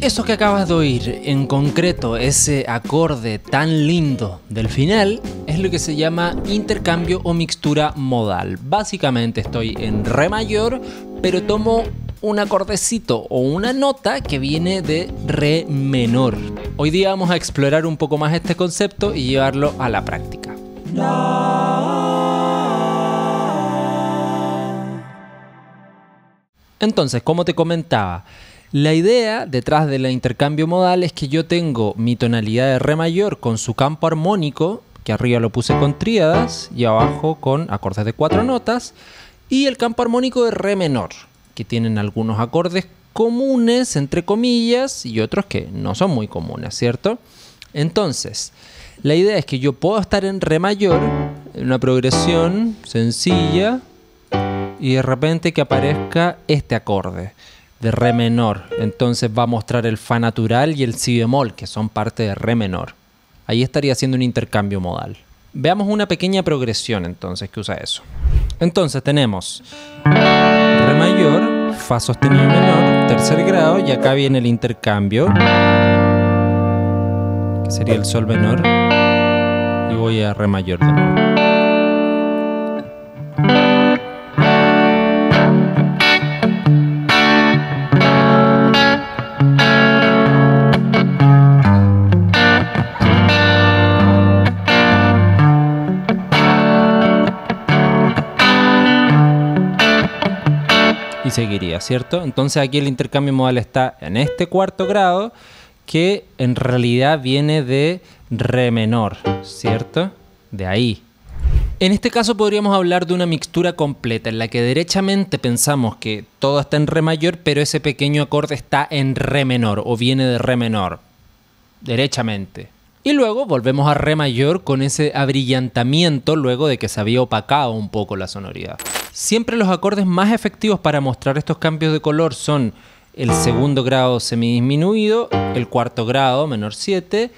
Eso que acabas de oír, en concreto ese acorde tan lindo del final, es lo que se llama intercambio o mixtura modal. Básicamente estoy en re mayor, pero tomo un acordecito o una nota que viene de re menor. Hoy día vamos a explorar un poco más este concepto y llevarlo a la práctica. Entonces, como te comentaba, la idea detrás del intercambio modal es que yo tengo mi tonalidad de re mayor con su campo armónico, que arriba lo puse con tríadas y abajo con acordes de cuatro notas, y el campo armónico de re menor, que tienen algunos acordes comunes, entre comillas, y otros que no son muy comunes, ¿cierto? Entonces, la idea es que yo puedo estar en re mayor, en una progresión sencilla, y de repente que aparezca este acorde de re menor. Entonces va a mostrar el fa natural y el si bemol, que son parte de re menor. Ahí estaría haciendo un intercambio modal. Veamos una pequeña progresión entonces que usa eso. Entonces tenemos re mayor, fa sostenido menor, tercer grado, y acá viene el intercambio, que sería el sol menor, y voy a re mayor de nuevo. Y seguiría, ¿cierto? Entonces aquí el intercambio modal está en este cuarto grado, que en realidad viene de re menor, ¿cierto? De ahí. En este caso podríamos hablar de una mixtura completa, en la que derechamente pensamos que todo está en re mayor, pero ese pequeño acorde está en re menor, o viene de re menor, derechamente. Y luego volvemos a re mayor con ese abrillantamiento luego de que se había opacado un poco la sonoridad. Siempre los acordes más efectivos para mostrar estos cambios de color son el segundo grado semidisminuido, el cuarto grado menor 7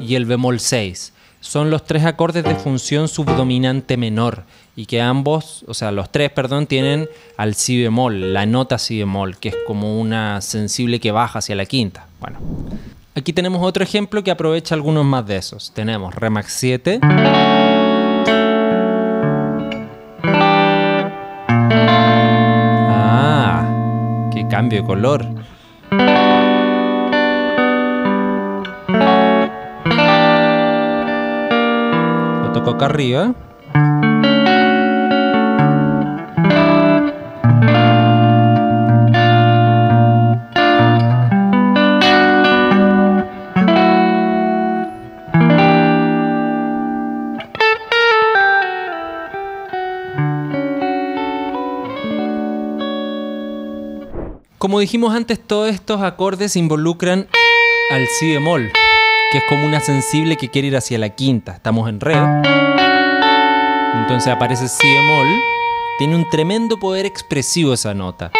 y el bemol 6. Son los tres acordes de función subdominante menor y que ambos, o sea, los tres, perdón, tienen al si bemol, la nota si bemol, que es como una sensible que baja hacia la quinta. Bueno, aquí tenemos otro ejemplo que aprovecha algunos más de esos. Tenemos re max 7. Cambio de color. Lo toco acá arriba. Como dijimos antes, todos estos acordes involucran al si bemol, que es como una sensible que quiere ir hacia la quinta. Estamos en re, entonces aparece si bemol. Tiene un tremendo poder expresivo esa nota.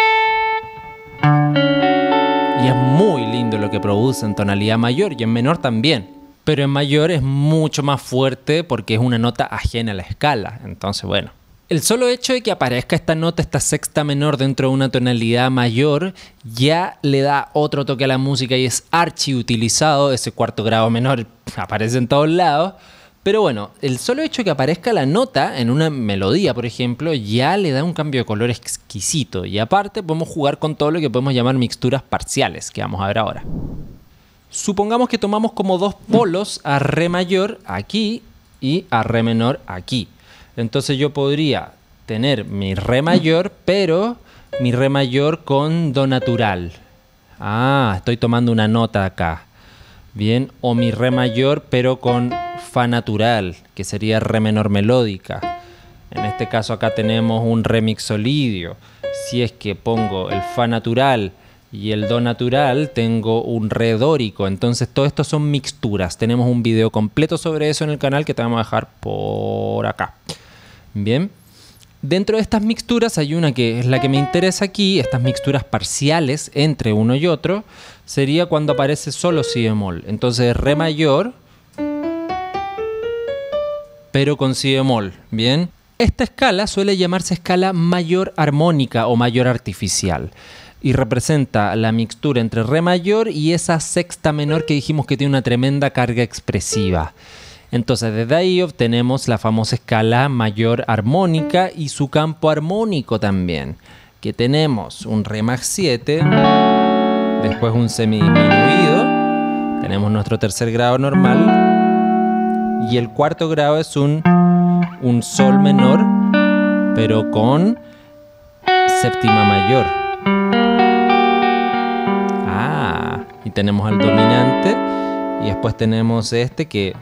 Y es muy lindo lo que produce en tonalidad mayor y en menor también. Pero en mayor es mucho más fuerte porque es una nota ajena a la escala. Entonces, bueno. El solo hecho de que aparezca esta nota, esta sexta menor dentro de una tonalidad mayor, ya le da otro toque a la música y es archi utilizado. Ese cuarto grado menor aparece en todos lados. Pero bueno, el solo hecho de que aparezca la nota en una melodía, por ejemplo, ya le da un cambio de color exquisito. Y aparte podemos jugar con todo lo que podemos llamar mixturas parciales, que vamos a ver ahora. Supongamos que tomamos como dos polos a re mayor aquí y a re menor aquí. Entonces yo podría tener mi re mayor, pero mi re mayor con do natural. Ah, estoy tomando una nota acá. Bien, o mi re mayor, pero con fa natural, que sería re menor melódica. En este caso acá tenemos un re mixolidio. Si es que pongo el fa natural y el do natural, tengo un re dórico. Entonces todo esto son mixturas. Tenemos un video completo sobre eso en el canal que te vamos a dejar por acá. Bien, dentro de estas mixturas hay una que es la que me interesa aquí, estas mixturas parciales entre uno y otro, sería cuando aparece solo si bemol. Entonces re mayor, pero con si bemol, ¿bien? Esta escala suele llamarse escala mayor armónica o mayor artificial. y representa la mixtura entre re mayor y esa sexta menor que dijimos que tiene una tremenda carga expresiva. Entonces desde ahí obtenemos la famosa escala mayor armónica y su campo armónico también, que tenemos un re más 7, después un semi disminuido, tenemos nuestro tercer grado normal y el cuarto grado es un sol menor pero con séptima mayor. Y tenemos al dominante y después tenemos este que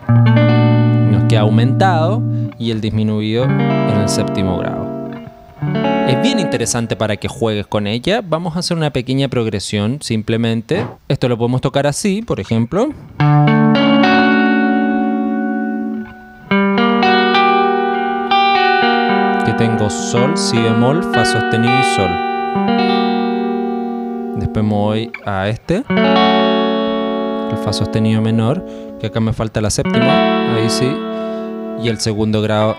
nos queda aumentado y el disminuido en el séptimo grado. Es bien interesante para que juegues con ella. Vamos a hacer una pequeña progresión simplemente. Esto lo podemos tocar así, por ejemplo. Que tengo sol, si bemol, fa sostenido y sol. Después me voy a este, el fa sostenido menor, que acá me falta la séptima, ahí sí, y el segundo grado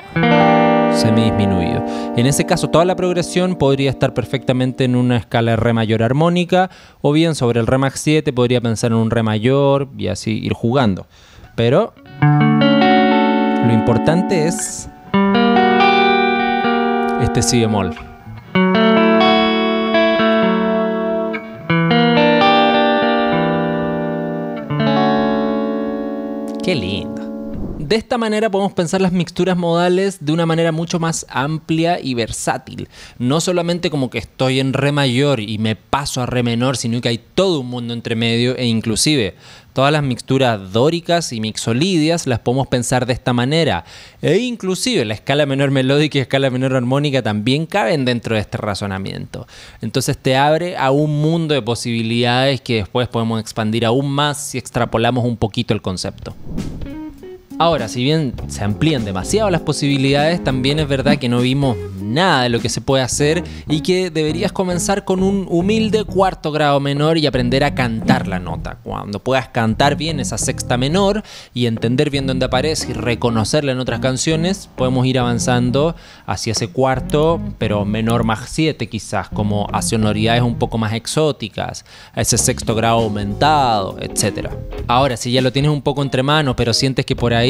semi disminuido. En ese caso toda la progresión podría estar perfectamente en una escala de re mayor armónica, o bien sobre el re max 7 podría pensar en un re mayor y así ir jugando. Pero lo importante es este si bemol. ¡Qué lindo! De esta manera podemos pensar las mixturas modales de una manera mucho más amplia y versátil. No solamente como que estoy en re mayor y me paso a re menor, sino que hay todo un mundo entre medio e inclusive todas las mixturas dóricas y mixolidias las podemos pensar de esta manera. E inclusive la escala menor melódica y escala menor armónica también caben dentro de este razonamiento. Entonces te abre a un mundo de posibilidades que después podemos expandir aún más si extrapolamos un poquito el concepto. Ahora, si bien se amplían demasiado las posibilidades, también es verdad que no vimos nada de lo que se puede hacer y que deberías comenzar con un humilde cuarto grado menor y aprender a cantar la nota. Cuando puedas cantar bien esa sexta menor y entender bien dónde aparece y reconocerla en otras canciones, podemos ir avanzando hacia ese cuarto, pero menor más 7 quizás, como a sonoridades un poco más exóticas, a ese sexto grado aumentado, etc. Ahora, si ya lo tienes un poco entre manos, pero sientes que por ahí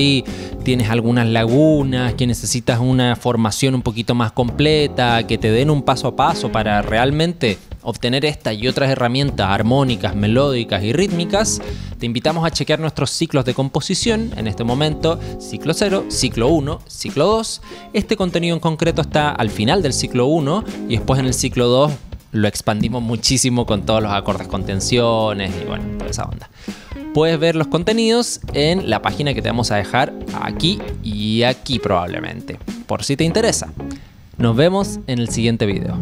tienes algunas lagunas, que necesitas una formación un poquito más completa, que te den un paso a paso para realmente obtener esta y otras herramientas armónicas, melódicas y rítmicas, te invitamos a chequear nuestros ciclos de composición. En este momento, ciclo 0, ciclo 1, ciclo 2. Este contenido en concreto está al final del ciclo 1 y después en el ciclo 2 lo expandimos muchísimo con todos los acordes con tensiones y bueno, toda esa onda. Puedes ver los contenidos en la página que te vamos a dejar aquí y aquí probablemente, por si te interesa. Nos vemos en el siguiente video.